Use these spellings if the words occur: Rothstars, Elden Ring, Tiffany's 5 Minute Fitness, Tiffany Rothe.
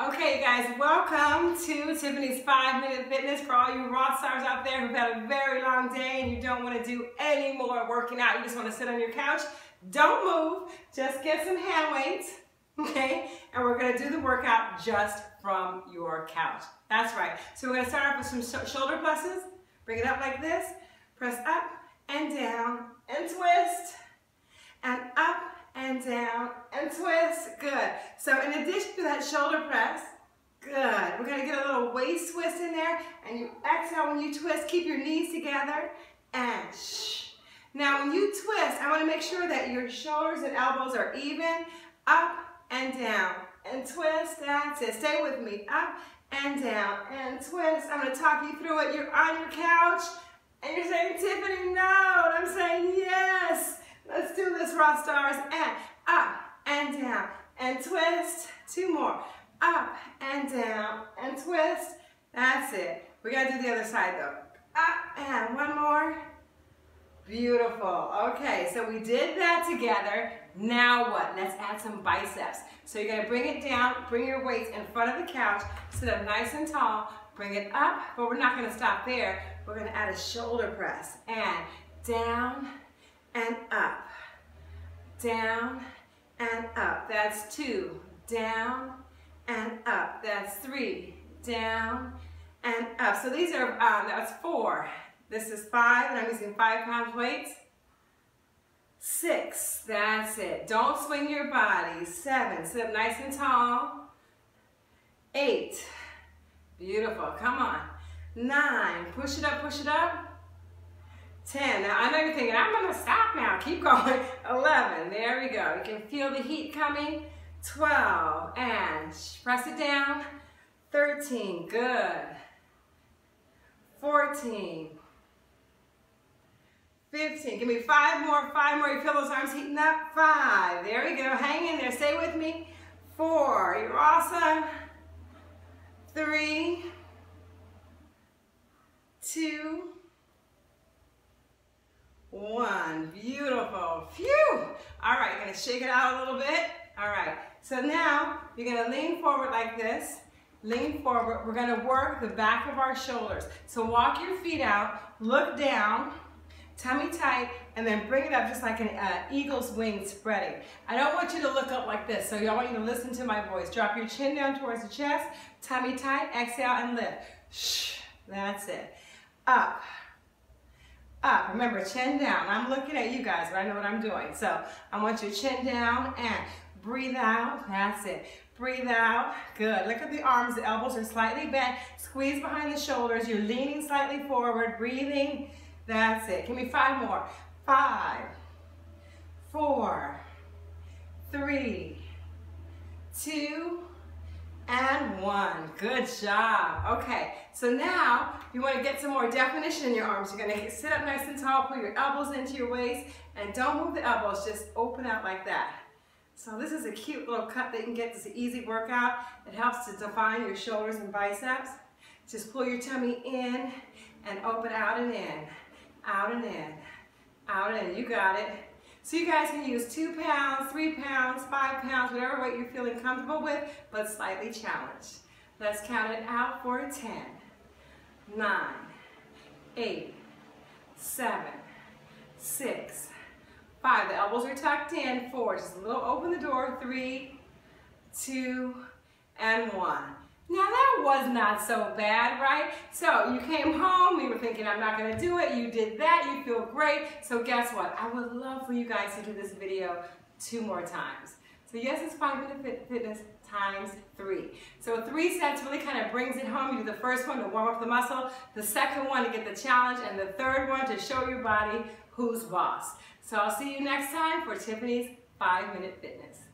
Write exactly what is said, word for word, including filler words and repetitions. Okay guys, welcome to Tiffany's five minute Fitness. For all you Rothstars out there who've had a very long day and you don't want to do any more working out, you just want to sit on your couch, don't move, just get some hand weights, okay? And we're going to do the workout just from your couch. That's right. So we're going to start off with some shoulder presses. Bring it up like this, press up and down and twist, and up and down and twist. Good. So in addition to that shoulder press, good, we're going to get a little waist twist in there, and you exhale when you twist, keep your knees together, and shh. Now when you twist, I want to make sure that your shoulders and elbows are even, up and down and twist. That's it. Stay with me. Up and down and twist. I'm going to talk you through it. You're on your couch and you're saying, Tiffany, no, and I'm saying yes. Let's do this, Rothstars. And up and down and twist. Two more. Up and down and twist. That's it. We got to do the other side though. Up and one more. Beautiful. Okay, so we did that together. Now what? Let's add some biceps. So you're going to bring it down, bring your weights in front of the couch, sit up nice and tall, bring it up, but we're not going to stop there. We're going to add a shoulder press, and down and up, down and up. That's two, down and up. That's three, down and up. So these are, um, that's four. This is five, and I'm using five pound weights. Six, that's it. Don't swing your body. Seven, sit up nice and tall. Eight, beautiful, come on. Nine, push it up, push it up. Ten, now I know you're thinking, I'm gonna stop now, keep going. Eleven, there we go. You can feel the heat coming. Twelve, and press it down. Thirteen, good. Fourteen. fifteen, give me five more, five more, you feel those arms heating up, five, there we go, hang in there, stay with me, four, you're awesome, three, two, one, beautiful, phew, all right, you're gonna shake it out a little bit, all right, so now you're gonna lean forward like this. Lean forward, we're gonna work the back of our shoulders. So walk your feet out, look down, tummy tight, and then bring it up just like an uh, eagle's wing spreading. I don't want you to look up like this, so I want you to listen to my voice. Drop your chin down towards the chest, tummy tight, exhale and lift. Shh, that's it. Up, up, remember chin down. I'm looking at you guys, but I know what I'm doing. So I want your chin down and breathe out, that's it. Breathe out, good. Look at the arms, the elbows are slightly bent. Squeeze behind the shoulders, you're leaning slightly forward, breathing, that's it. Give me five more. Five, four, three, two, and one. Good job. Okay, so now you want to get some more definition in your arms. You're going to sit up nice and tall, pull your elbows into your waist, and don't move the elbows, just open out like that. So this is a cute little cut that you can get. It's an easy workout. It helps to define your shoulders and biceps. Just pull your tummy in and open out and in, out and in, out and in. You got it. So you guys can use two pounds, three pounds, five pounds, whatever weight you're feeling comfortable with, but slightly challenged. Let's count it out for ten, nine, eight, seven, six, five, the elbows are tucked in, four, just a little open the door, three, two, and one. Now that was not so bad, right? So you came home, you were thinking, I'm not gonna do it, you did that, you feel great. So guess what? I would love for you guys to do this video two more times. So yes, it's five minute Fitness times three. So three sets really kind of brings it home. You do the first one to warm up the muscle, the second one to get the challenge, and the third one to show your body who's boss. So I'll see you next time for Tiffany's five minute Fitness.